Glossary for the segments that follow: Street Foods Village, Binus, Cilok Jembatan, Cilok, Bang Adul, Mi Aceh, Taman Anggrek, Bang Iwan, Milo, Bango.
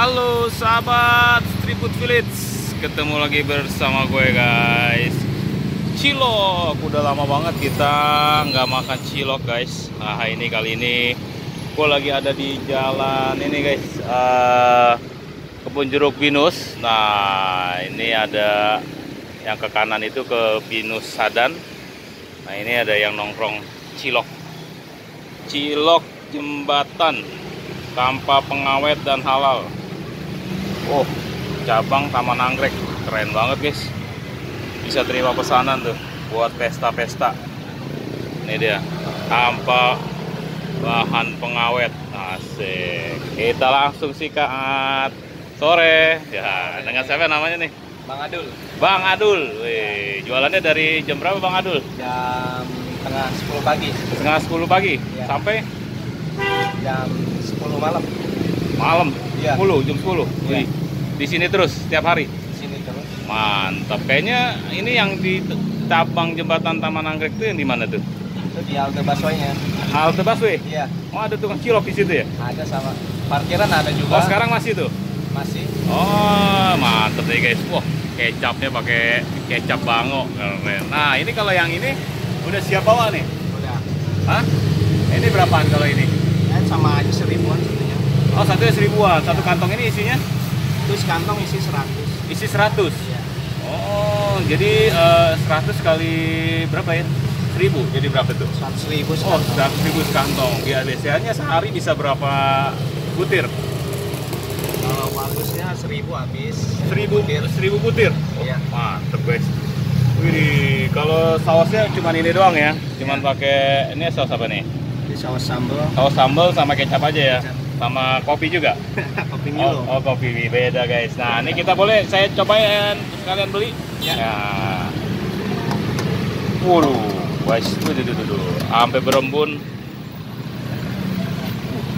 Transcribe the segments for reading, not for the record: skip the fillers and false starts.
Halo sahabat Street Foods Village, ketemu lagi bersama gue guys. Cilok, udah lama banget kita nggak makan cilok guys. Nah ini kali ini gue lagi ada di jalan ini guys, Kebun Jeruk Binus. Nah ini ada yang ke kanan itu ke Binus Sadan. Nah ini ada yang nongkrong cilok, Cilok Jembatan tanpa pengawet dan halal. Oh, cabang Taman Anggrek, keren banget guys. Bisa terima pesanan tuh buat pesta-pesta. Ini dia, tanpa bahan pengawet. Asik. Kita langsung sikat sore. Ya, dengan siapa namanya nih? Bang Adul. Bang Adul. Wih, jualannya dari jam berapa Bang Adul? Jam tengah 10 pagi. Tengah 10 pagi ya. Sampai jam 10 malam. Malam. Ya. 10 jam 10. Ya. Di sini terus setiap hari. Di sini terus. Mantap. Kayaknya ini yang di cabang Jembatan Taman Anggrek itu yang di mana tuh? Itu di Altebaswenya. Altebaswe? Iya. Oh, ada tukang cilok di situ ya? Ada, sama parkiran ada juga. Oh, sekarang masih tuh? Masih. Oh, mantap deh guys. Wah, kecapnya pakai kecap Bango. Keren. Nah, ini kalau yang ini udah siap bawa nih? Udah. Hah? Ini berapaan kalau ini? Ya, sama aja seribuan satunya. Oh, satunya seribuan. Satu kantong ini isinya? Terus kantong isi 100. Isi 100? Iya. Oh, jadi 100 kali berapa ya? 1000. Jadi berapa tuh? 100.000. Oh, 100.000 kantong. Ya, biasanya sehari bisa berapa butir? Kalau bagusnya 1000 habis. 1000 butir. 1000 butir? Oh, iya. Mantep guys. Wih, kalau sausnya cuman ini doang ya? Cuman pakai ini saus apa nih? Ini saus sambal. Saus sambal sama kecap aja ya? Kecap. Sama kopi juga? Kopi Milo. Oh, kopi beda guys. Nah, ini kita boleh saya cobain sekalian beli? Ya. Nah. Waduh, guys, dulu. Sampai berembun.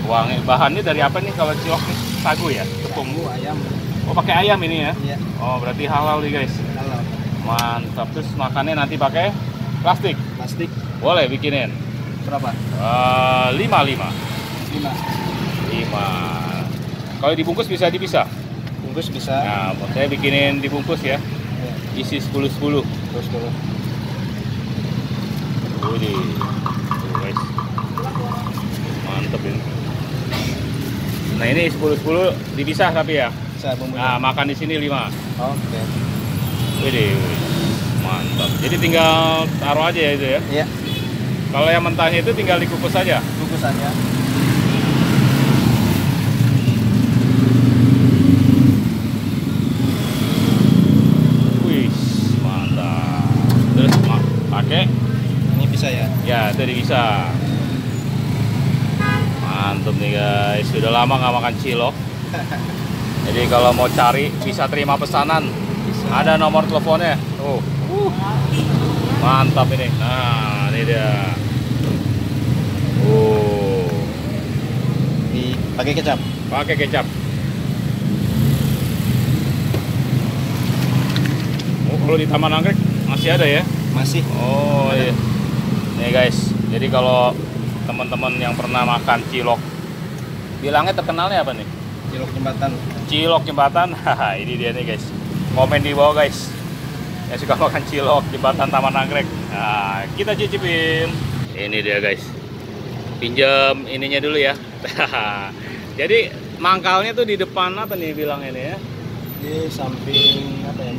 Wangi. Bahannya dari apa nih kalau cilok nih? Sagu ya? Tepung ayam. Oh, pakai ayam ini ya? Iya. Oh, berarti halal nih guys. Halal. Mantap. Terus makannya nanti pakai plastik? Plastik. Boleh bikinin? Berapa? 5. Kalau dibungkus bisa dipisah? Bungkus bisa. Nah, saya bikinin dibungkus ya. Isi 10-10. Terus dulu. Wih, guys. Mantep ini. Nah, ini 10-10 dipisah tapi ya? Bisa, bumbunya. Nah, makan di sini 5. Oke. Wih, mantap. Jadi tinggal taruh aja ya itu ya? Iya. Kalau yang mentahnya itu tinggal dikukus aja? Kukus aja. Ya, itu bisa. Mantap nih guys, sudah lama nggak makan cilok. Jadi kalau mau cari bisa terima pesanan. Bisa. Ada nomor teleponnya. Oh. Mantap ini. Nah, ini dia. Oh. Pakai kecap. Pakai kecap. Oh, kalau di Taman Anggrek masih ada ya? Masih. Oh, ada. Iya. Nih guys, jadi kalau teman-teman yang pernah makan cilok, bilangnya terkenalnya apa nih? Cilok Jembatan. Cilok Jembatan, haha. Ini dia nih guys. Komen di bawah guys, yang suka makan cilok Jembatan Taman Anggrek. Nah, kita cicipin. Ini dia guys. Pinjam ininya dulu ya. Jadi mangkalnya tuh di depan apa nih bilangnya nih ya? Di samping apa ya?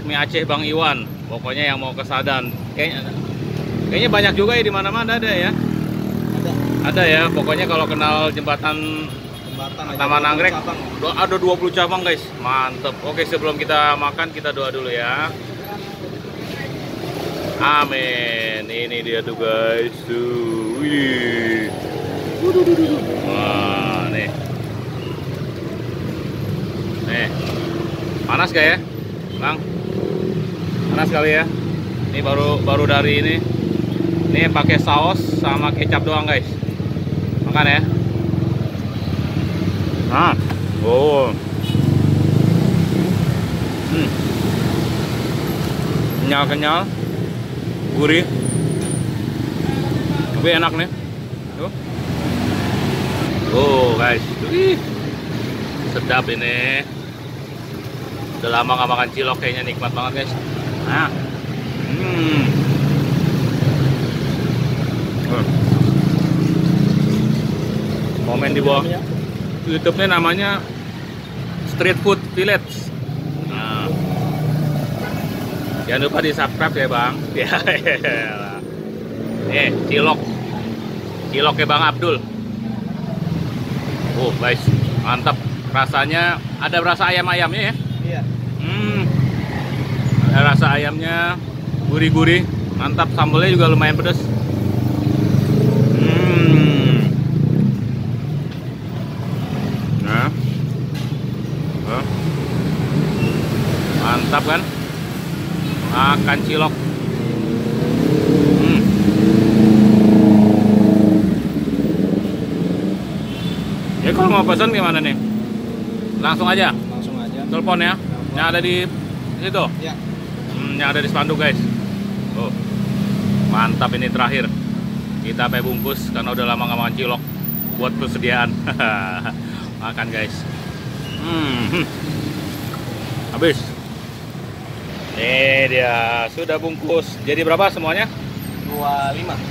Mi Aceh Bang Iwan. Pokoknya yang mau ke Sadan, Kayaknya banyak juga ya, di mana-mana ada ya. Ada ya, pokoknya kalau kenal jembatan Taman Anggrek ada 20 cabang guys. Mantep. Oke, sebelum kita makan kita doa dulu ya. Amin. Ini dia tuh guys. Wih. Wah, nih. Nih. Panas gak ya, Bang? Panas kali ya. Ini baru dari ini. Ini pakai saus sama kecap doang guys. Makan ya. Nah, oh. Kenyal-kenyal, gurih, tapi enak nih. Tuh. Oh guys. Sedap ini. Udah lama gak makan cilok, kayaknya nikmat banget guys. Nah. Komen di bawah YouTube-nya namanya Street Food Village. Nah. Jangan lupa di-subscribe ya, Bang. Ya. Nih, cilok. Ciloknya Bang Adul. Oh, guys, mantap. Rasanya ada rasa ayam-ayamnya ya. Iya. Ada rasa ayamnya, gurih-gurih, mantap. Sambalnya juga lumayan pedas. Nah. Mantap kan? Makan cilok. Jadi kalau mau pesan gimana nih? Langsung aja? Langsung aja. Telepon ya? Telepon. Yang ada di situ? Iya. Yang ada di spanduk guys. Oh, mantap ini terakhir. Kita pakai bungkus karena udah lama gak makan cilok. Buat persediaan. Makan guys. Habis. Ini dia. Sudah bungkus. Jadi berapa semuanya?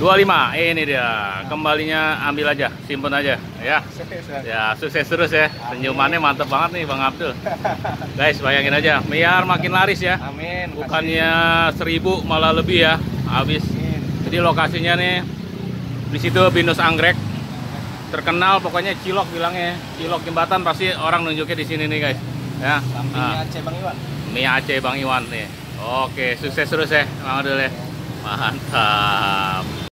25. 25. Ini dia. Kembalinya ambil aja, simpen aja, ya. Ya, sukses terus ya. Senyumannya mantep banget nih Bang Abdul. Guys, bayangin aja, biar makin laris ya. Amin. Bukannya 1000 malah lebih ya. Habis. Jadi lokasinya nih di situ Binus Anggrek. Terkenal pokoknya cilok bilangnya. Cilok Jembatan pasti orang nunjuknya di sini nih, guys. Ya. Mi Aceh Bang Iwan. Mi Aceh Bang Iwan nih. Oke, sukses terus ya Bang Abdul ya. Mantap.